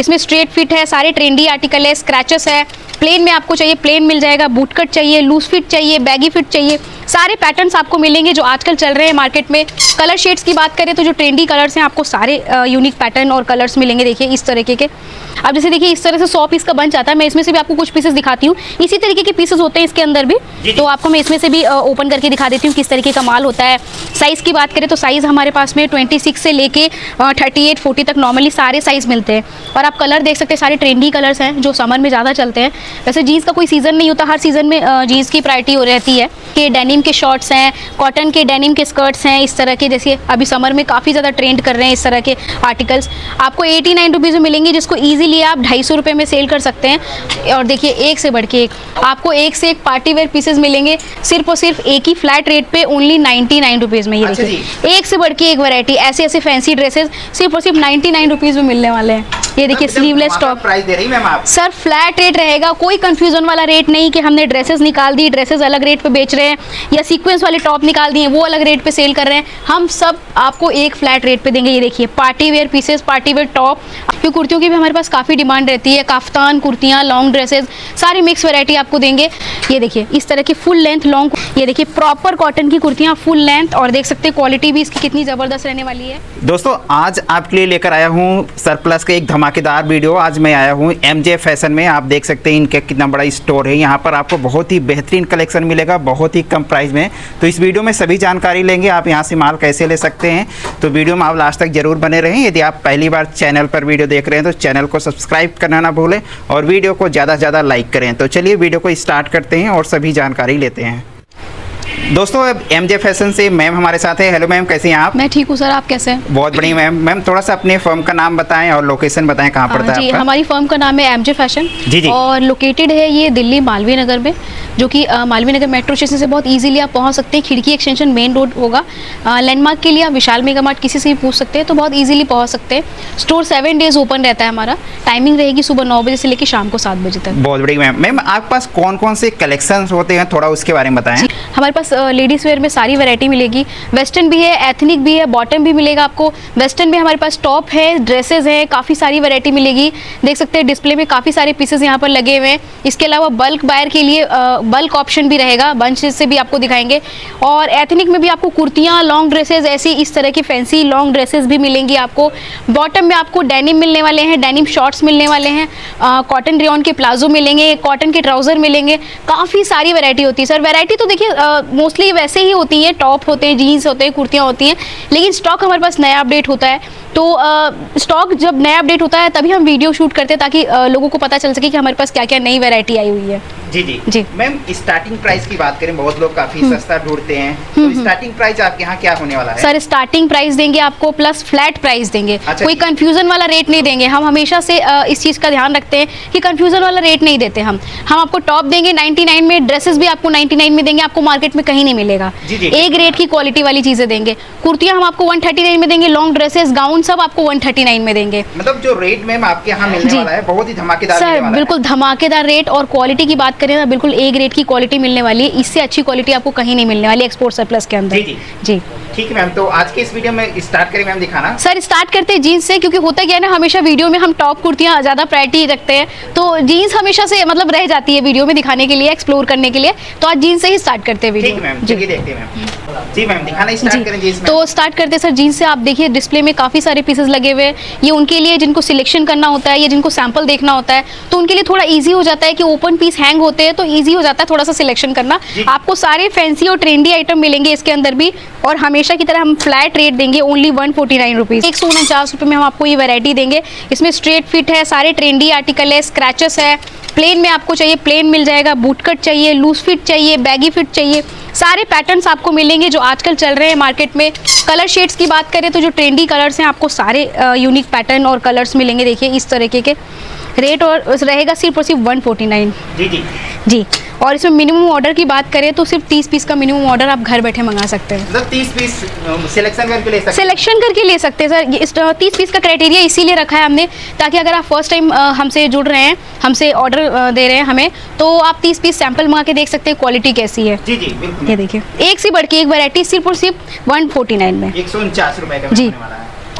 इसमें straight fit है, सारे ट्रेंडी आर्टिकल है, स्क्रैचेस है, प्लेन में आपको चाहिए प्लेन मिल जाएगा, बूटकट चाहिए, लूज फिट चाहिए, बैगी फिट चाहिए, सारे पैटर्न्स आपको मिलेंगे जो आजकल चल रहे हैं मार्केट में। कलर शेड्स की बात करें तो जो ट्रेंडी कलर्स हैं आपको सारे यूनिक पैटर्न और कलर्स मिलेंगे। देखिए इस तरीके के, अब जैसे देखिए इस तरह से 100 पीस का बन जाता है, मैं इसमें से भी आपको कुछ पीसेस दिखाती हूँ। इसी तरीके के पीसेस होते हैं इसके अंदर भी, तो आपको मैं इसमें से भी ओपन करके दिखा देती हूँ किस तरीके का माल होता है। साइज़ की बात करें तो साइज़ हमारे पास में 26 से लेके 38 40 तक नॉर्मली सारे साइज़ मिलते हैं। और आप कलर देख सकते हैं, सारे ट्रेंडी कलर्स हैं जो समर में ज़्यादा चलते हैं। वैसे जीन्स का कोई सीज़न नहीं होता, हर सीज़न में जीन्स की प्रायोरिटी हो रहती है कि डेनिम के शॉर्ट्स हैं, कॉटन के डेनिम के स्कर्ट्स हैं इस तरह के। जैसे अभी समर में काफ़ी ज़्यादा ट्रेंड कर रहे हैं इस तरह के आर्टिकल्स। आपको 89 रुपीज़ में मिलेंगे जिसको ईजिली आप 250 रुपये में सेल कर सकते हैं। और देखिए एक से बढ़ के एक, आपको एक से एक पार्टी वेयर पीसेज मिलेंगे सिर्फ और सिर्फ एक ही फ्लैट रेट पे, ओनली 99 रुपीज़ में। ये देखिए एक से बढ़ के एक वैरायटी, ऐसे ऐसे फैंसी ड्रेसेस सिर्फ और सिर्फ 99 रुपीज़ में मिलने वाले हैं। ये देखिए स्लीवलेस टॉप, प्राइस दे रही मैम आप, सर फ्लैट रेट रहेगा, कोई कंफ्यूजन वाला रेट नहीं कि हमने ड्रेसेस निकाल दी, ड्रेसेस अलग रेट पे बेच रहे हैं या सीक्वेंस वाले टॉप निकाल दिए वो अलग रेट पे सेल कर रहे हैं। हम सब आपको एक फ्लैट रेट पे देंगे। ये देखिए party wear pieces, party wear top, क्योंकि कुर्तियों की भी हमारे पास काफ़ी डिमांड रहती है, काफ्तान कुर्तियाँ, लॉन्ग ड्रेसेज, सारी मिक्स वैरायटी आपको देंगे। ये देखिए इस तरह की फुल लेंथ लॉन्ग, ये देखिए प्रॉपर कॉटन की कुर्तियाँ फुल लेंथ, और देख सकते हैं क्वालिटी भी इसकी कितनी ज़बरदस्त रहने वाली है। दोस्तों आज आपके लिए लेकर आया हूँ सरप्लस के एक धमाकेदार वीडियो। आज मैं आया हूँ एमजे फैशन में। आप देख सकते हैं इनका कितना बड़ा स्टोर है, यहाँ पर आपको बहुत ही बेहतरीन कलेक्शन मिलेगा बहुत ही कम प्राइस में। तो इस वीडियो में सभी जानकारी लेंगे आप यहाँ से माल कैसे ले सकते हैं, तो वीडियो में आप लास्ट तक जरूर बने रहें। यदि आप पहली बार चैनल पर वीडियो देख रहे हैं तो चैनल को सब्सक्राइब करना ना भूलें और वीडियो को ज़्यादा से ज़्यादा लाइक करें। तो चलिए वीडियो को स्टार्ट करते हैं और सभी जानकारी लेते हैं। दोस्तों अब एमजे फैशन से मैम हमारे साथ है। हेलो मैम, कैसे हैं आप? मैं ठीक हूँ सर, आप कैसे हैं? बहुत बढ़िया मैम। मैम थोड़ा सा अपने फर्म का नाम बताएं और लोकेशन बताएं कहाँ पड़ता है आपका? हमारी फर्म का नाम है एमजे फैशन जी। और लोकेटेड है ये दिल्ली मालवीय नगर में, जो कि मालवीय नगर मेट्रो स्टेशन से बहुत ईजिली आप पहुँच सकते हैं। खिड़की एक्सटेंशन मेन रोड होगा। लैंडमार्क के लिए आप विशाल मेगा मार्ट किसी से भी पूछ सकते हैं तो बहुत ईजिली पहुँच सकते हैं। स्टोर 7 डेज ओपन रहता है हमारा। टाइमिंग रहेगी सुबह 9 बजे से लेकर शाम को 7 बजे तक। बहुत बढ़िया मैम। मैम आपके पास कौन कौन से कलेक्शन होते हैं, थोड़ा उसके बारे में बताएं। हमारे पास लेडीज़ वेयर में सारी वैरायटी मिलेगी, वेस्टर्न भी है, एथनिक भी है, बॉटम भी मिलेगा आपको। वेस्टर्न में हमारे पास टॉप है, ड्रेसेस हैं, काफ़ी सारी वैरायटी मिलेगी। देख सकते हैं डिस्प्ले में काफ़ी सारे पीसेस यहाँ पर लगे हुए हैं। इसके अलावा बल्क बायर के लिए बल्क ऑप्शन भी रहेगा, बंच से भी आपको दिखाएंगे। और एथनिक में भी आपको कुर्तियाँ, लॉन्ग ड्रेसेज, ऐसी इस तरह की फैंसी लॉन्ग ड्रेसेज भी मिलेंगी आपको। बॉटम में आपको डेनिम मिलने वाले हैं, डेनिम शॉर्ट्स मिलने वाले हैं, कॉटन रेयन के प्लाजो मिलेंगे, कॉटन के ट्राउज़र मिलेंगे, काफ़ी सारी वैरायटी होती है सर। वैरायटी तो देखिए मोस्टली वैसे ही होती हैं, टॉप होते हैं, जीन्स होते हैं, कुर्तियाँ होती हैं, लेकिन स्टॉक हमारे पास नया अपडेट होता है। तो स्टॉक जब नया अपडेट होता है तभी हम वीडियो शूट करते हैं ताकि लोगों को पता चल सके कि हमारे पास क्या क्या नई वैरायटी आई हुई है। जी जी जी मैम, स्टार्टिंग प्राइस की बात करें, बहुत लोग काफी सस्ता ढूंढते हैं, तो स्टार्टिंग प्राइस आपके यहाँ क्या होने वाला है? सर स्टार्टिंग प्राइस देंगे आपको, प्लस फ्लैट प्राइस देंगे। अच्छा, कोई कंफ्यूजन वाला रेट नहीं देंगे। हम हमेशा से इस चीज़ का ध्यान रखते हैं कि कंफ्यूजन वाला रेट नहीं देते हम आपको टॉप देंगे 99 में, ड्रेसेस भी आपको 99 में देंगे, आपको मार्केट में कहीं नहीं मिलेगा। एक रेट की क्वालिटी वाली चीजें देंगे। कुर्तियाँ हम आपको 139 में देंगे, लॉन्ग ड्रेसेस, गाउन सब आपको 139 में देंगे। मतलब जो रेट मैम आपके यहाँ मिलने वाला है बहुत ही धमाकेदार सर, बिल्कुल धमाकेदार रेट। और क्वालिटी की बात करें ना, बिल्कुल एक रेट की क्वालिटी मिलने वाली है, इससे अच्छी क्वालिटी आपको कहीं नहीं मिलने वाली एक्सपोर्ट सरप्लस के अंदर। जी जी ठीक है मैम। तो आज के इस वीडियो में स्टार्ट करें मैम दिखाना? सर स्टार्ट करते हैं जीन्स से, क्योंकि होता क्या है ना, हमेशा वीडियो में हम टॉप कुर्तियाँ ज़्यादा प्रायोरिटी रखते हैं तो जीन्स हमेशा से मतलब रह जाती है वीडियो में दिखाने के लिए, एक्सप्लोर करने के लिए, तो आज जीन्स से ही स्टार्ट करते हैं वीडियो। ठीक है मैम, चलिए देखते हैं मैम। जी मैम, दिखाना स्टार्ट करें जीन्स। तो स्टार्ट करते हैं सर जीन्स से। आप देखिए डिस्प्ले में काफ़ी सारे पीसेस लगे हुए हैं। ये उनके लिए जिनको सिलेक्शन करना होता है या जिनको सैम्पल देखना होता है तो उनके लिए थोड़ा ईजी हो जाता है कि ओपन पीस हैंग होते हैं तो ईजी हो जाता है थोड़ा सा सिलेक्शन करना। आपको सारे फैंसी और ट्रेंडी आइटम मिलेंगे इसके अंदर भी, और हमेशा की तरह हम फ्लैट रेट देंगे ओनली 149 रुपीज़। 149 रुपये में हम आपको ये वैरायटी देंगे। इसमें स्ट्रेट फिट है, सारे ट्रेंडी आर्टिकल है, स्क्रैचेस है, प्लेन में आपको चाहिए प्लेन मिल जाएगा, बूटकट चाहिए, लूज फिट चाहिए, बैगी फिट चाहिए, सारे पैटर्न्स आपको मिलेंगे जो आजकल चल रहे हैं मार्केट में। कलर शेड्स की बात करें तो जो ट्रेंडी कलर्स हैं आपको सारे यूनिक पैटर्न और कलर्स मिलेंगे। देखिए इस तरीके के रेट और रहेगा सिर्फ और सिर्फ 149 जी। और इसमें मिनिमम ऑर्डर की बात करें तो सिर्फ 30 पीस का मिनिमम ऑर्डर आप घर बैठे मंगा सकते हैं। मतलब 30 पीस सिलेक्शन करके ले सकते हैं सर। इस 30 पीस का क्राइटेरिया इसीलिए रखा है हमने, ताकि अगर आप फर्स्ट टाइम हमसे जुड़ रहे हैं, हमसे ऑर्डर दे रहे हैं हमें, तो आप 30 पीस सैंपल मंगा के देख सकते हैं क्वालिटी कैसी है। जी जी बिल्कुल। ये देखिए एक से बढ़ के एक वैरायटी सिर्फ और सिर्फ 149 में, 149 रुपये का जी।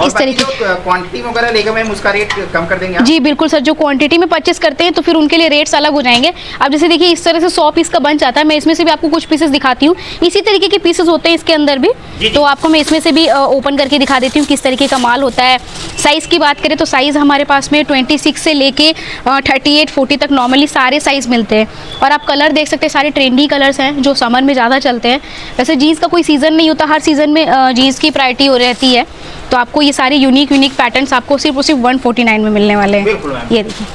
इस तरीके की क्वांटिटी वगैरह लेकर मैम उसका रेट कम कर देंगे आप? जी बिल्कुल सर, जो क्वांटिटी में परचेस करते हैं तो फिर उनके लिए रेट्स अलग हो जाएंगे। अब जैसे देखिए इस तरह से 100 पीस का बन जाता है, मैं इसमें से भी आपको कुछ पीसेस दिखाती हूँ, इसी तरीके के पीसेस होते हैं इसके अंदर भी। तो आपको मैं इसमें से भी ओपन करके दिखा देती हूँ किस तरीके का माल होता है। साइज़ की बात करें तो साइज़ हमारे पास में 26 से लेके 38-40 तक नॉर्मली सारे साइज़ मिलते हैं। और आप कलर देख सकते हैं, सारे ट्रेंडी कलर्स हैं जो समर में ज़्यादा चलते हैं। वैसे जीन्स का कोई सीज़न नहीं होता, हर सीज़न में जीन्स की प्रायोरिटी हो रहती है। तो आपको ये सारे यूनिक पैटर्न्स आपको सिर्फ और सिर्फ 149 में मिलने वाले हैं। ये देखिए।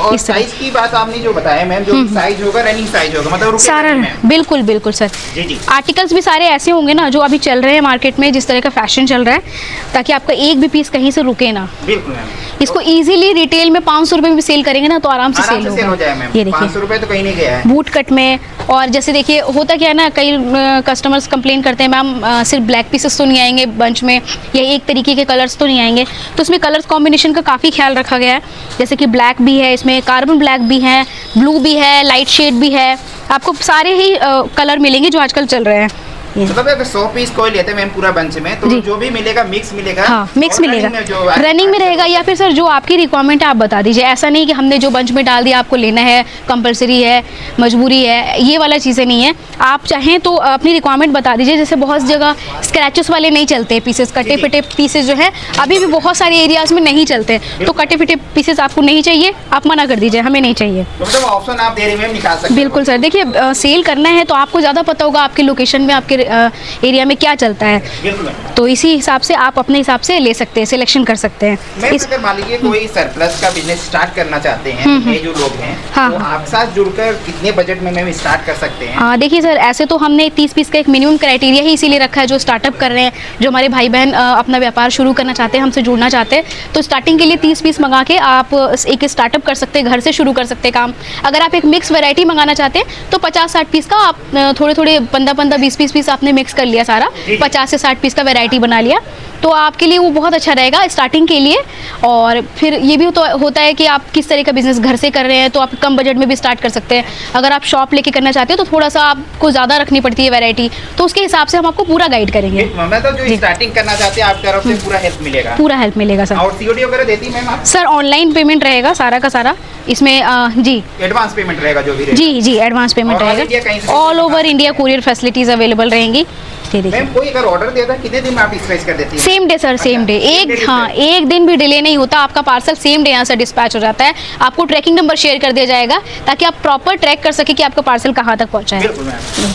और साइज की बात आपने जो बताया मैम, जो साइज होगा रनिंग साइज होगा, मतलब सारा बिल्कुल बिल्कुल सर। जी आर्टिकल्स भी सारे ऐसे होंगे ना जो अभी चल रहे हैं मार्केट में, जिस तरह का फैशन चल रहा है, ताकि आपका एक भी पीस कहीं से रुके ना। बिल्कुल मैम, इसको इजीली रिटेल में 500 रुपए में सेल करेंगे ना तो आराम से सेल हो जाए मैम। ये देखिए 500 रुपए तो कहीं नहीं गया है बूट कट में। और जैसे देखिए होता क्या है ना, कई कस्टमर्स कंप्लेन करते हैं मैम सिर्फ ब्लैक पीसेस तो नहीं आएंगे बंच में, या एक तरीके के कलर्स तो नहीं आएंगे। तो उसमें कलर्स कॉम्बिनेशन का काफ़ी ख्याल रखा गया है, जैसे कि ब्लैक भी है, इसमें कार्बन ब्लैक भी है, ब्लू भी है, लाइट शेड भी है, आपको सारे ही कलर मिलेंगे जो आजकल चल रहे हैं। मतलब अगर 100 पीस कोई लेते हैं मैम पूरा बंच में तो जो भी मिलेगा मिक्स मिलेगा। हाँ मिक्स मिलेगा, रनिंग में रहेगा। या फिर सर जो आपकी रिक्वायरमेंट है आप बता दीजिए, ऐसा नहीं कि हमने जो बंच में डाल दिया आपको लेना है, कंपलसरी है, मजबूरी है, ये वाला चीज़ें नहीं है। आप चाहें तो अपनी रिक्वायरमेंट बता दीजिए। जैसे बहुत जगह स्क्रैचेस वाले नहीं चलते पीसेस, कटे फटे पीसेस जो है अभी भी बहुत सारे एरियाज में नहीं चलते, तो कटे फटे पीसेस आपको नहीं चाहिए, आप मना कर दीजिए हमें नहीं चाहिए। ऑप्शन आप दे रहे मैम, निकाल सकते हैं। बिल्कुल सर, देखिए सेल करना है तो आपको ज़्यादा पता होगा आपके लोकेशन में, आपके एरिया में क्या चलता है, तो इसी हिसाब से आप अपने हिसाब से ले सकते हैं, सिलेक्शन कर सकते हैं। अगर मान लीजिए कोई सरप्लस का बिजनेस स्टार्ट करना चाहते हैं ये जो लोग हैं, हाँ तो आपके साथ जुड़कर कितने बजट में मैम स्टार्ट कर सकते हैं? हाँ देखिए सर, ऐसे तो हमने 30 पीस का एक मिनिमम क्राइटेरिया ही इसीलिए रखा है। जो स्टार्टअप कर रहे हैं, जो हमारे भाई बहन अपना व्यापार शुरू करना चाहते हैं, हमसे जुड़ना चाहते हैं, तो स्टार्टिंग के लिए 30 पीस मंगा के आप एक स्टार्टअप कर सकते हैं, घर से शुरू कर सकते हैं काम। अगर आप एक मिक्स वेरायटी मंगाना चाहते हैं तो 50-60 पीस का आप थोड़े थोड़े 15-20 पीस आपने मिक्स कर लिया सारा, 50 से 60 पीस का वैरायटी बना लिया, तो आपके लिए वो बहुत अच्छा रहेगा स्टार्टिंग के लिए। और फिर ये भी तो होता है कि आप किस तरह का बिजनेस घर से कर रहे हैं तो आप कम बजट में भी स्टार्ट कर सकते हैं। अगर आप शॉप लेके करना चाहते हो तो थोड़ा सा आपको ज़्यादा रखनी पड़ती है वैरायटी, तो उसके हिसाब से हम आपको पूरा गाइड करेंगे। मतलब जो स्टार्टिंग करना चाहते हैं आपकी तरफ से पूरा हेल्प मिलेगा, पूरा हेल्प मिलेगा सर। और सीओडी वगैरह देती मैम आप? सर ऑनलाइन पेमेंट रहेगा सारा का सारा इसमें, जी एडवांस पेमेंट रहेगा जो भी रहेगा। जी एडवांस पेमेंट रहेगा। All over India courier facilities available रहेंगी। मैम कोई अगर ऑर्डर देता है कितने दिन में आप डिस्पैच कर देती हैं? Same day sir, same day. एक दिन भी डिले नहीं होता, आपका पार्सल सेम डे यहाँ से डिस्पैच हो जाता है। आपको ट्रैकिंग नंबर शेयर कर दिया जाएगा ताकि आप प्रॉपर ट्रैक कर सके कि आपका पार्सल कहाँ तक पहुँचा है।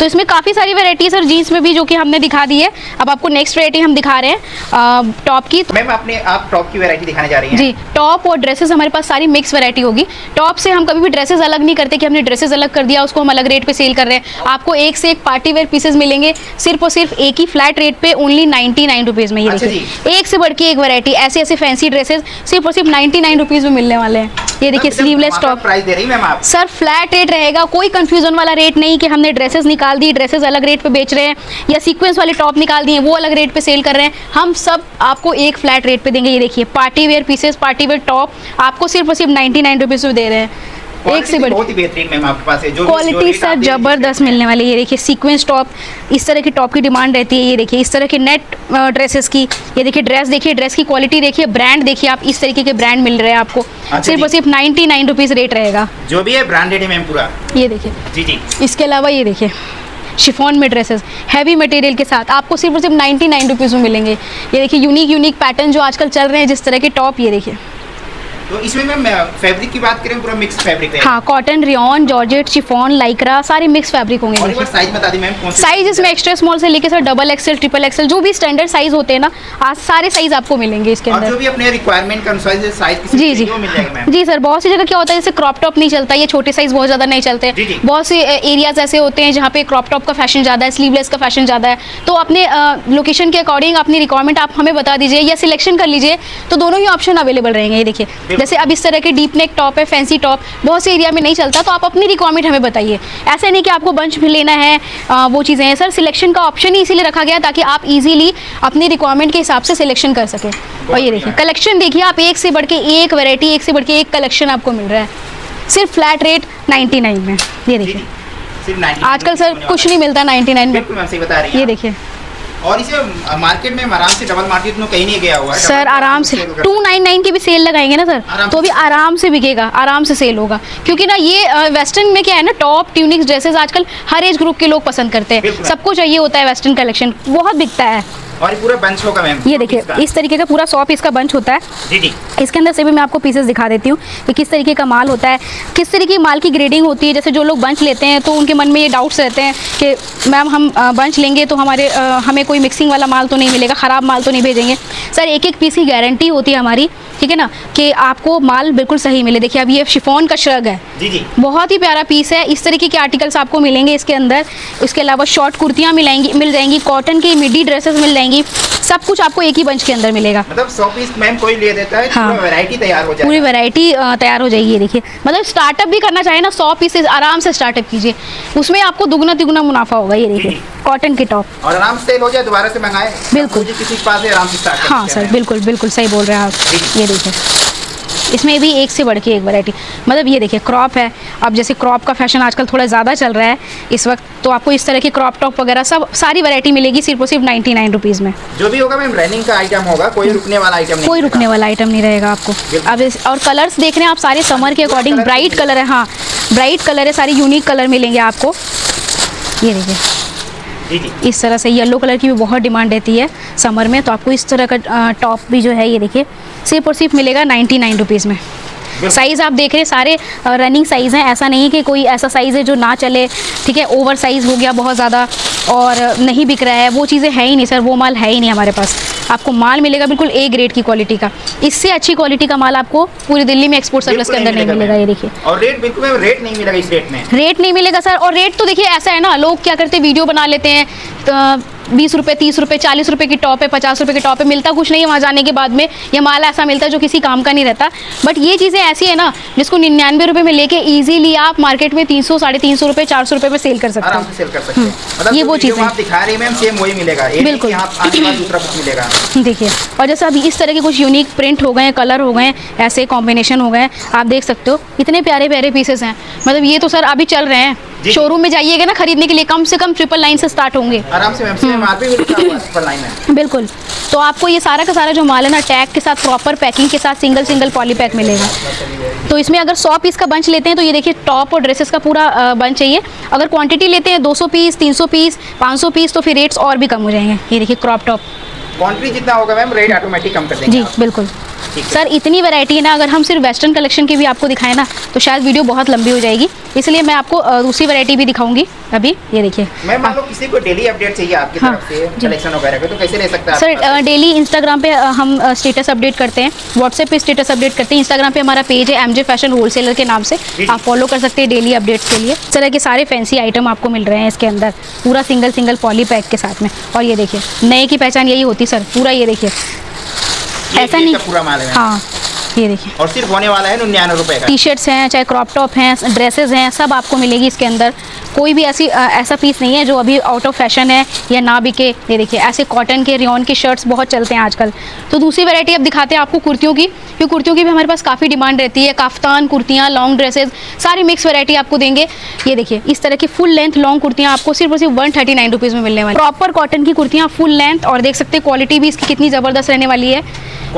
तो इसमें काफ़ी सारी वैरायटी है सर जीन्स में भी, जो कि हमने दिखा दी है। अब आपको नेक्स्ट वैरायटी हम दिखा रहे हैं टॉप की। मैम आपने आप टॉप की वैरायटी दिखाने जा रही हैं? जी, टॉप और ड्रेसेस हमारे पास सारी मिक्स वैरायटी होगी। टॉप से हम कभी भी ड्रेसेस अलग नहीं करते कि हमने ड्रेसेस अलग कर दिया, उसको हम अलग रेट पे सेल कर रहे हैं। आपको एक से एक पार्टी वेयर पीसेज मिलेंगे सिर्फ और सिर्फ एक ही फ्लैट रेट पे, ओनली 99 रुपीज़ में। ये देखिए एक से बढ़ के एक वैरायटी, ऐसे ऐसे फैंसी ड्रेसेस सिर्फ और सिर्फ 99 रुपीज़ में मिलने वाले हैं। ये देखिए स्लीवलेस टॉप। प्राइस दे रही मैम आप? सर फ्लैट रेट रहेगा, कोई कंफ्यूजन वाला रेट नहीं कि हमने ड्रेसेस निकाल दी, ड्रेसेस अलग रेट पे बेच रहे हैं, या सीक्वेंस वाले टॉप निकाल दिए वो अलग रेट पे सेल कर रहे हैं। हम सब आपको एक फ्लैट रेट पे देंगे। ये देखिए party wear pieces, party wear top आपको सिर्फ और सिर्फ 99 रुपीज़ में दे रहे हैं। एक से बढ़ क्वालिटी सर जबरदस्त मिलने वाली है। ये देखिए सीक्वेंस टॉप, इस तरह के टॉप की डिमांड रहती है। ये देखिए इस तरह के नेट ड्रेसेस की, ये देखिए ड्रेस देखिए, ड्रेस की क्वालिटी देखिए, ब्रांड देखिए आप, इस तरीके के ब्रांड मिल रहे हैं आपको। सिर्फ और सिर्फ 99 रुपीज़ रेट रहेगा, जो भी है ब्रांडेड है मैम पूरा। ये देखिए जी। इसके अलावा ये देखिए शिफॉन में ड्रेसेस हैवी मटेरियल के साथ आपको सिर्फ और सिर्फ 99 रुपीज़ में मिलेंगे। ये देखिए यूनिक पैटर्न जो आजकल चल रहे हैं, जिस तरह के टॉप। ये देखिए तो इसमें मैम फैब्रिक की बात करें पूरा मिक्स फैब्रिक है। हाँ cotton, rayon, georgette, chiffon, Lycra सारे मिक्स फैब्रिक होंगे। और साइज बता दी मैम कौन सा? साइज इसमें एक्स्ट्रा स्मॉल से लेके sir double XL, triple XL, जो भी स्टैंडर्ड साइज होते हैं ना आज सारे साइज आपको मिलेंगे इसके अंदर, जो भी अपने रिक्वायरमेंट का अनुसार साइज। जी मिल जाएगा मैम। जी सर, बहुत सी जगह क्या होता है जैसे क्रॉप टॉप नहीं चलता, ये छोटे साइज बहुत ज्यादा नहीं चलते, बहुत से एरियाज ऐसे होते हैं जहाँ पे क्रॉप टॉप का फैशन ज्यादा है, स्लीवलेस का फैशन ज्यादा है। तो अपने लोकेशन के अकॉर्डिंग अपनी रिक्वायरमेंट आप हमें बता दीजिए या सिलेक्शन कर लीजिए, तो दोनों ही ऑप्शन अवेलेबल रहेंगे। ये देखिए जैसे अब इस तरह के डीप नेक टॉप है, फैंसी टॉप बहुत से एरिया में नहीं चलता, तो आप अपनी रिक्वायरमेंट हमें बताइए। ऐसा नहीं कि आपको बंच भी लेना है, वो चीज़ें हैं सर। सिलेक्शन का ऑप्शन ही इसीलिए रखा गया ताकि आप इजीली अपनी रिक्वायरमेंट के हिसाब से सिलेक्शन कर सकें। और ये देखिए कलेक्शन देखिए आप, एक से बढ़ के एक वैरायटी, एक से बढ़ के एक कलेक्शन आपको मिल रहा है सिर्फ फ्लैट रेट 99 में। ये देखिए आजकल सर कुछ नहीं मिलता 99 में। ये देखिए और इसे मार्केट में आराम से डबल मार्केट में कहीं नहीं गया हुआ है सर। आराम से 299 की भी सेल लगाएंगे ना सर तो भी आराम से बिकेगा, आराम से सेल होगा। क्योंकि ना ये वेस्टर्न में क्या है ना, टॉप ट्यूनिक्स ड्रेसेस आजकल हर एज ग्रुप के लोग पसंद करते हैं, सबको चाहिए होता है वेस्टर्न कलेक्शन, बहुत बिकता है। और पूरा बंच होगा मैम, ये देखिए इस तरीके का पूरा 100 पीस का बंच होता है जी। इसके अंदर से भी मैं आपको पीसेस दिखा देती हूँ कि किस तरीके का माल होता है, किस तरीके माल की ग्रेडिंग होती है। जैसे जो लोग बंच लेते हैं तो उनके मन में ये डाउट्स रहते हैं कि मैम हम बंच लेंगे तो हमें कोई मिक्सिंग वाला माल तो नहीं मिलेगा, ख़राब माल तो नहीं भेजेंगे। सर एक एक पीस की गारंटी होती है हमारी, ठीक है ना, कि आपको माल बिल्कुल सही मिले। देखिए अब ये शिफॉन का श्रग है जी, बहुत ही प्यारा पीस है। इस तरीके के आर्टिकल्स आपको मिलेंगे इसके अंदर। उसके अलावा शॉर्ट कुर्तियाँ मिल जाएंगी, कॉटन की मिडी ड्रेसेस मिल जाएंगी, सब कुछ आपको एक ही बंच के अंदर मिलेगा। मतलब 100 पीस मैम कोई ले देता है हाँ, पूरी वैरायटी तैयार हो जाएगी। देखिए मतलब स्टार्टअप भी करना चाहिए ना, 100 पीसेस आराम से स्टार्टअप कीजिए, उसमें आपको दुगना तिगुना मुनाफा होगा। ये देखिए कॉटन के टॉप और आराम से हो जाए, दोबारा से मंगाए बिल्कुल किसी के पास आराम से स्टार्ट। हाँ सर बिल्कुल बिल्कुल सही बोल रहे हैं आप। ये देखिए इसमें भी एक से बढ़ के एक वैरायटी, मतलब ये देखिए क्रॉप है। अब जैसे क्रॉप का फैशन आजकल थोड़ा ज़्यादा चल रहा है इस वक्त, तो आपको इस तरह की क्रॉप टॉप वगैरह सब सारी वैरायटी मिलेगी सिर्फ और सिर्फ 99 रुपीज़ में। जो भी होगा मैम रनिंग का आइटम होगा, कोई रुकने वाला आइटम नहीं, कोई रुकने वाला आइटम नहीं रहेगा आपको। अब और कलर्स देख रहे हैं आप सारे समर के अकॉर्डिंग, ब्राइट कलर है। हाँ ब्राइट कलर है, सारे यूनिक कलर मिलेंगे आपको। ये देखिए इस तरह से येलो कलर की भी बहुत डिमांड रहती है समर में, तो आपको इस तरह का टॉप भी जो है ये देखिए सिर्फ और सिर्फ मिलेगा 99 रुपीज़ में। साइज़ आप देख रहे हैं सारे रनिंग साइज़ हैं, ऐसा नहीं कि कोई ऐसा साइज़ है जो ना चले, ठीक है। ओवर साइज़ हो गया बहुत ज़्यादा और नहीं बिक रहा है, वो चीज़ें है ही नहीं सर, वो माल है ही नहीं हमारे पास। आपको माल मिलेगा बिल्कुल ए ग्रेड की क्वालिटी का, इससे अच्छी क्वालिटी का माल आपको पूरी दिल्ली में एक्सपोर्ट सर्विस के अंदर नहीं मिलेगा। ये देखिए और रेट बिल्कुल रेट नहीं मिलेगा, इस रेट में रेट नहीं मिलेगा सर। और रेट तो देखिए ऐसा है ना, लोग क्या करते हैं वीडियो बना लेते हैं तो 20 रुपये 30 रुपये 40 रुपये की टॉप है, 50 रुपये की टॉप है, मिलता कुछ नहीं है। वहाँ जाने के बाद में यह माल ऐसा मिलता है जो किसी काम का नहीं रहता। बट ये चीज़ें ऐसी है ना जिसको 99 रुपये में लेके ईजिली आप मार्केट में 300 350 रुपये 400 रुपये में सेल कर सकते हैं, सेल कर सकते हैं। मतलब ये वो चीज़ है आप दिखा रहे हैं मैम, सेम वही मिलेगा बिल्कुल, दूसरा कुछ मिलेगा। देखिए और जैसे अभी इस तरह के कुछ यूनिक प्रिंट हो गए हैं, कलर हो गए हैं, ऐसे कॉम्बिनेशन हो गए हैं, आप देख सकते हो इतने प्यारे प्यारे पीसेस हैं। मतलब ये तो सर अभी चल रहे हैं, शोरूम में जाइएगा ना खरीदने के लिए कम से कम 999 से स्टार्ट होंगे आराम से मैम, बिल्कुल। तो आपको ये सारा का सारा जो माल है ना टैग के साथ प्रॉपर पैकिंग के साथ सिंगल सिंगल पॉलीपैक मिलेगा। तो इसमें अगर 100 पीस का बंच लेते हैं तो ये देखिए टॉप और ड्रेसेस का पूरा बंच है ये। अगर क्वांटिटी लेते हैं 200 पीस 300 पीस 500 पीस तो फिर रेट्स और भी कम हो जाएंगे। ये देखिए क्रॉप टॉप क्वांटिटी जितना होगा मैम रेट ऑटोमेटिक कम कर देंगे जी बिल्कुल। सर इतनी वैरायटी है ना, अगर हम सिर्फ वेस्टर्न कलेक्शन की भी आपको दिखाएं ना तो शायद वीडियो बहुत लंबी हो जाएगी, इसलिए मैं आपको दूसरी वैरायटी भी दिखाऊंगी अभी। ये देखिए मैम मान लो किसी को डेली अपडेट चाहिए आपकी तरफ से कलेक्शन वगैरह का, तो कैसे ले सकता है सर? डेली इंस्टाग्राम पे हम स्टेटस अपडेट करते हैं, व्हाट्सएप पे स्टेटस अपडेट करते हैं, इंस्टाग्राम पे हमारा पेज है एमजे फैशन होलसेलर के नाम से, आप फॉलो कर सकते हैं डेली अपडेट्स के लिए। इस तरह के सारे फैंसी आइटम आपको मिल रहे हैं इसके अंदर पूरा सिंगल सिंगल पॉली पैक के साथ में। और ये देखिए नए की पहचान यही होती सर, पूरा ये देखिए ऐसा नहीं पूरा माल है। हाँ ये देखिए और सिर्फ होने वाला है 99 रुपये का। टी शर्ट्स हैं, चाहे क्रॉप टॉप हैं, ड्रेसेस हैं, सब आपको मिलेगी इसके अंदर। कोई भी ऐसा पीस नहीं है जो अभी आउट ऑफ फैशन है या ना बिके। ये देखिए ऐसे कॉटन के रेयॉन के शर्ट्स बहुत चलते हैं आजकल। तो दूसरी वैरायटी अब दिखाते हैं आपको कुर्तियों की, क्योंकि कुर्तियों की भी हमारे पास काफ़ी डिमांड रहती है। काफ्तान कुर्तियाँ, लॉन्ग ड्रेसेज, सारी मिक्स वैरायटी आपको देंगे। ये देखिए इस तरह की फुल लेंथ लॉन्ग कुर्तियाँ आपको सिर्फ और सिर्फ 139 रुपीज़ में मिलने वाली, प्रॉपर कॉटन की कुर्तियाँ फुल लेंथ। और देख सकते हैं क्वालिटी भी इसकी कितनी ज़बरदस्त रहने वाली है।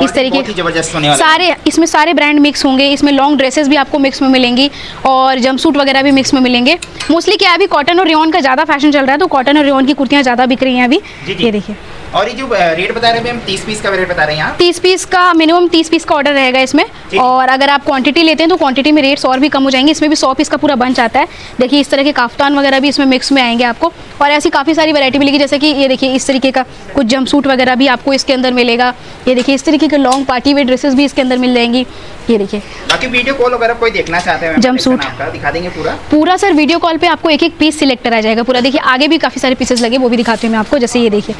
इस तरीके की जबरदस्त होने वाली, सारे इसमें सारे ब्रांड मिक्स होंगे। इसमें लॉन्ग ड्रेसेस भी आपको मिक्स में मिलेंगी और जंपसूट वगैरह भी मिक्स में मिलेंगे। मोस्टली क्या अभी कॉटन और रेयॉन का ज़्यादा फैशन चल रहा है, तो कॉटन और रेयॉन की कुर्तियाँ ज़्यादा बिक रही हैं अभी। ये देखिए और ये जो रेट बता रहे हैं हम 30 पीस का रेट बता रहे हैं आप, 30 पीस का मिनिमम 30 पीस का ऑर्डर रहेगा इसमें। और अगर आप क्वांटिटी लेते हैं तो क्वांटिटी में रेट्स और भी कम हो जाएंगे। इसमें भी 100 पीस का पूरा बंच आता है। देखिए इस तरह के काफ्तान वगैरह भी इसमें मिक्स में आएंगे आपको और ऐसी काफ़ी सारी वैरायटी मिलेगी। जैसे कि ये देखिए इस तरीके का कुछ जंपसूट वगैरह भी आपको इसके अंदर मिलेगा। ये देखिए इस तरीके के लॉन्ग पार्टी वेयर ड्रेसेस भी इसके अंदर मिल जाएंगी। ये देखिए बाकी वीडियो कॉल अगर कोई देखना चाहते हैं जंपसूट दिखा देंगे पूरा सर। वीडियो कॉल पे आपको एक एक पीस सिलेक्टर आ जाएगा पूरा। देखिए आगे भी काफ़ी सारे पीसेस लगे, वो भी दिखाते हैं मैं आपको। जैसे ये देखिए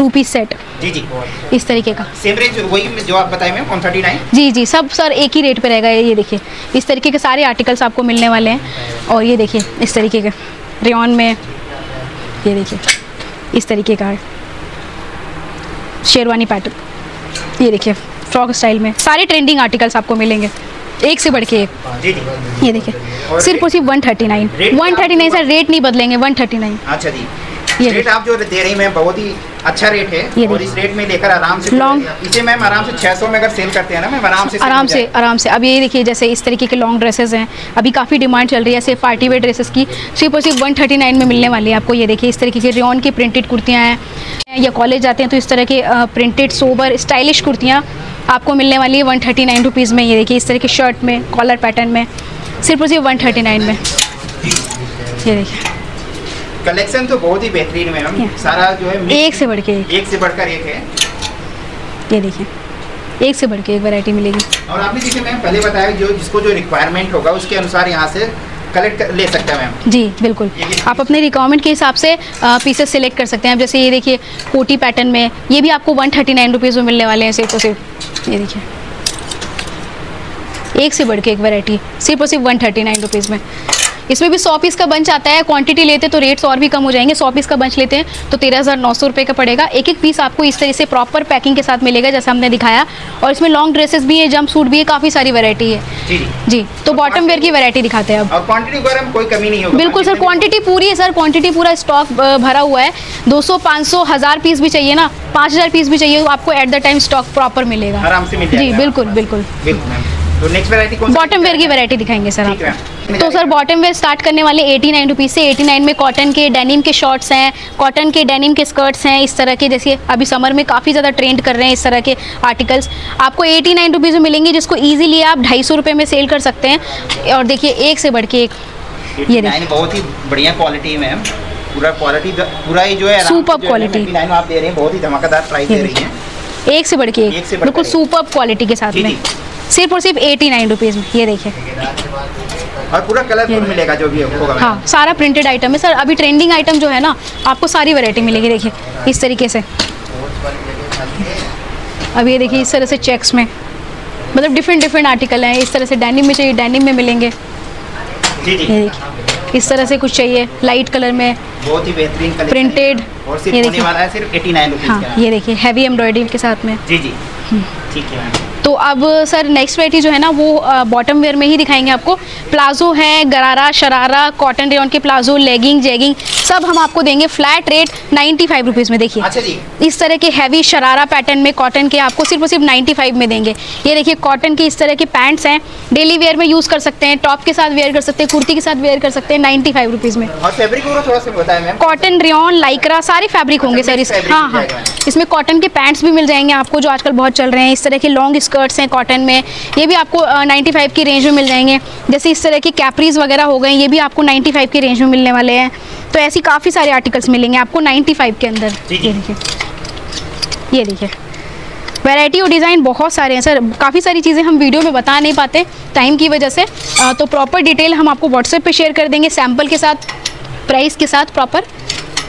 2 पीस सेट जी इस तरीके का, सेम रेंज वही जो आप बताए मैम 139 जी, सब सर एक ही रेट पे रहेगा। ये देखिए इस तरीके के सारे आर्टिकल्स आपको मिलने वाले हैं। और ये देखिए इस तरीके के रेयॉन में, ये देखिए इस तरीके का शेरवानी पैटर्न, ये देखिए फ्रॉक स्टाइल में सारे ट्रेंडिंग आर्टिकल्स आपको मिलेंगे एक से बढ़ के एक। ये देखिए सिर्फ और सिर्फ 139 सर, रेट नहीं बदलेंगे 139। अच्छा जी रेट आप जो दे रही मैम बहुत ही अच्छा रेट है और इस रेट में लेकर आराम से लॉन्ग इसे मैम आराम से 600 में अगर सेल करते हैं ना मैम आराम से। अब ये देखिए जैसे इस तरीके के लॉन्ग ड्रेसेस हैं, अभी काफ़ी डिमांड चल रही है ऐसे पार्टी वेयर ड्रेसेस की, सिर्फ और सिर्फ 139 में मिलने वाली है आपको। ये देखिए इस तरीके की रियॉन की प्रिंटेड कुर्तियाँ हैं, या कॉलेज जाते हैं तो इस तरह के प्रिंटेड सोबर स्टाइलिश कुर्तियाँ आपको मिलने वाली है 139 रुपीज़ में। ये देखिए इस तरह के शर्ट में कॉलर पैटर्न में सिर्फ और सिर्फ 139 में। ये देखिए कलेक्शन तो बहुत ही बेहतरीन है मैम, सारा जो है एक से बढ़कर एक है। ये देखिए एक से बढ़कर एक वैरायटी मिलेगी। और आपने जैसे मैम पहले बताया जो जिसको जो रिक्वायरमेंट होगा उसके अनुसार यहाँ से कलेक्ट ले सकते हैं मैम। जी बिल्कुल, आप अपने रिक्वायरमेंट के हिसाब से पीसेस सिलेक्ट कर सकते हैं। अब जैसे ये देखिए कोटी पैटर्न में, ये भी आपको 139 रुपीज़ में मिलने वाले हैं सिर्फ और सिर्फ। ये देखिए एक से बढ़ के एक वैरायटी सिर्फ और सिर्फ 139 रुपीज़ में। इसमें भी 100 पीस का बंच आता है, क्वांटिटी लेते तो रेट्स और भी कम हो जाएंगे। 100 पीस का बंच लेते हैं तो 13,900 रुपये का पड़ेगा। एक एक पीस आपको इस तरह से प्रॉपर पैकिंग के साथ मिलेगा जैसा हमने दिखाया। और इसमें लॉन्ग ड्रेसेस भी है, जंप सूट भी है, काफ़ी सारी वैरायटी है। जी तो बॉटम वेयर की वैरायटी दिखाते हैं अब। और क्वांटिटी वगैरह में कोई कमी नहीं होगी? बिल्कुल सर, क्वांटिटी पूरी है सर, क्वांटिटी पूरा स्टॉक भरा हुआ है। 200 500 1000 पीस भी चाहिए ना, 5000 पीस भी चाहिए, आपको at the time stock proper मिलेगा आराम से। जी बिल्कुल बिल्कुल। तो नेक्स्ट वैरायटी कौन सी? बॉटम वेयर की वैरायटी दिखाएंगे सर आप। तो सर बॉटम वेयर स्टार्ट करने वाले 89 रुपीज़ से। 89 में कॉटन के डेनिम के शॉर्ट्स हैं, कॉटन के डेनिम के स्कर्ट्स हैं इस तरह के, जैसे अभी समर में काफ़ी ज़्यादा ट्रेंड कर रहे हैं इस तरह के आर्टिकल्स, आपको 89 रुपीज़ में मिलेंगे, जिसको ईजिली आप 250 रुपये में सेल कर सकते हैं। और देखिए एक से बढ़ के एक, ये देखिए बहुत ही बढ़िया क्वालिटी में है, पूरा ही जो है सुपर क्वालिटी आप दे रहे हैं, बहुत ही धमाकेदार प्राइस दे रही है, एक से बढ़ के एक बिल्कुल सुपर क्वालिटी के साथ में सिर्फ और सिर्फ 89 रुपीज़ में। ये देखिए और पूरा कलरफुल मिलेगा जो भी होगा। हाँ सारा प्रिंटेड आइटम है सर, अभी ट्रेंडिंग आइटम जो है ना आपको सारी वैरायटी मिलेगी। देखिए इस तरीके से, अब ये देखिए इस तरह से चेक्स में, मतलब डिफरेंट आर्टिकल हैं इस तरह से। डेनिम में चाहिए डेनिम में मिलेंगे, ये देखिए इस तरह से कुछ चाहिए लाइट कलर में, बहुत ही बेहतरीन प्रिंटेड। ये देखिए सिर्फ 89। हाँ ये देखिए हैवी एम्ब्रॉयडरी के साथ में। जी जी ठीक है मैम। तो अब सर नेक्स्ट वैरायटी जो है ना वो बॉटम वेयर में ही दिखाएंगे आपको। प्लाजो है, गरारा, शरारा, कॉटन रेयन के प्लाजो, लेगिंग, जेगिंग सब हम आपको देंगे फ्लैट रेट 95 रुपीज़ में। देखिए अच्छा जी, इस तरह के हैवी शरारा पैटर्न में कॉटन के आपको सिर्फ और सिर्फ 95 में देंगे। ये देखिए कॉटन के इस तरह के पैंट्स हैं, डेली वेयर में यूज़ कर सकते हैं, टॉप के साथ वेयर कर सकते हैं, कुर्ती के साथ वेयर कर सकते हैं 95 रुपीज़ में। और फैब्रिक थोड़ा सा बताएं मैम। कॉटन रेयन लाइक्रा सारे फैब्रिक होंगे सर इस। हाँ हाँ इसमें कॉटन के पैंट्स भी मिल जाएंगे आपको जो आजकल बहुत चल रहे हैं, इस तरह के लॉन्ग स्कर्ट्स हैं कॉटन में, ये भी आपको 95 की रेंज में मिल जाएंगे। जैसे इस तरह के कैपरीज वगैरह हो गए, ये भी आपको 95 की रेंज में मिलने वाले हैं। तो ऐसी काफ़ी सारे आर्टिकल्स मिलेंगे आपको 95 के अंदर। ये देखिए, ये देखिए वैरायटी और डिज़ाइन बहुत सारे हैं सर, काफ़ी सारी चीज़ें हम वीडियो में बता नहीं पाते टाइम की वजह से, तो प्रॉपर डिटेल हम आपको व्हाट्सएप पे शेयर कर देंगे सैम्पल के साथ, प्राइस के साथ प्रॉपर।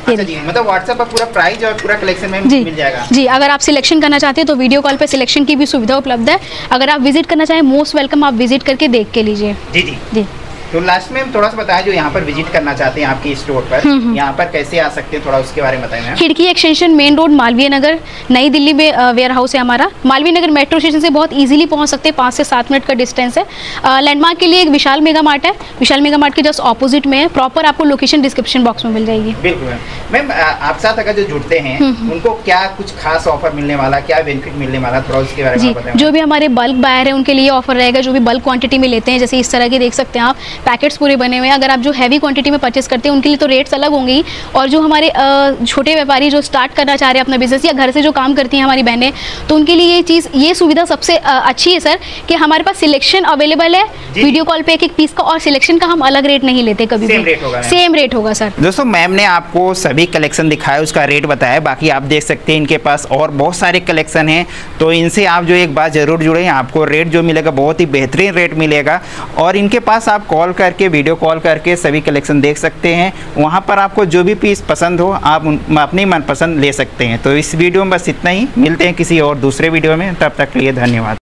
अच्छा जी, मतलब व्हाट्सएप पर पूरा प्राइस और पूरा कलेक्शन में मिल जाएगा। जी अगर आप सिलेक्शन करना चाहते हैं तो वीडियो कॉल पे सिलेक्शन की भी सुविधा उपलब्ध है, अगर आप विजिट करना चाहें मोस्ट वेलकम, आप विजिट करके देख के लीजिए। जी जी जी। तो लास्ट में हम थोड़ा सा बताएं जो यहाँ पर विजिट करना चाहते हैं आपके स्टोर पर, यहाँ पर कैसे आ सकते हैं थोड़ा उसके बारे में बताएं। Khirki extension main road Malviya Nagar नई दिल्ली में वेयर हाउस है हमारा। मालवीय नगर मेट्रो स्टेशन से बहुत इजीली पहुँच सकते हैं, 5 से 7 मिनट का डिस्टेंस है। लैंडमार्क के लिए एक विशाल मेगा मार्ट है, विशाल मेगा मार्ट के जस्ट ऑपोजिट में है। प्रॉपर आपको लोकेशन डिस्क्रिप्शन बॉक्स में मिल जाएगी। बिल्कुल मैम, आप साथ अगर जो जुड़ते हैं उनको क्या कुछ खास ऑफर मिलने वाला, क्या बेनिफिट मिलने वाला थोड़ा उसके बारे में बताएं। जो भी हमारे बल्क बायर है उनके लिए ऑफर रहेगा, जो भी बल्क क्वांटिटी में लेते हैं, जैसे इस तरह के देख सकते हैं आप पैकेट्स पूरे बने हुए हैं। अगर आप जो हैवी क्वांटिटी में परचेस करते हैं उनके लिए तो रेट्स अलग होंगे ही। और जो हमारे छोटे व्यापारी जो स्टार्ट करना चाह रहे हैं अपना बिजनेस, या घर से जो काम करती हैं हमारी बहनें, तो उनके लिए ये चीज़, ये सुविधा सबसे अच्छी है सर कि हमारे पास सिलेक्शन अवेलेबल है वीडियो कॉल पर एक एक पीस का, और सिलेक्शन का हम अलग रेट नहीं लेते कभी, सेम रेट होगा सर। दोस्तों मैम ने आपको सभी कलेक्शन दिखाया, उसका रेट बताया, बाकी आप देख सकते हैं इनके पास और बहुत सारे कलेक्शन हैं, तो इनसे आप जो एक बार जरूर जुड़े, आपको रेट जो मिलेगा बहुत ही बेहतरीन रेट मिलेगा। और इनके पास आप कॉल करके, वीडियो कॉल करके सभी कलेक्शन देख सकते हैं, वहाँ पर आपको जो भी पीस पसंद हो आप अपनी मनपसंद ले सकते हैं। तो इस वीडियो में बस इतना ही, मिलते हैं किसी और दूसरे वीडियो में, तब तक के लिए धन्यवाद।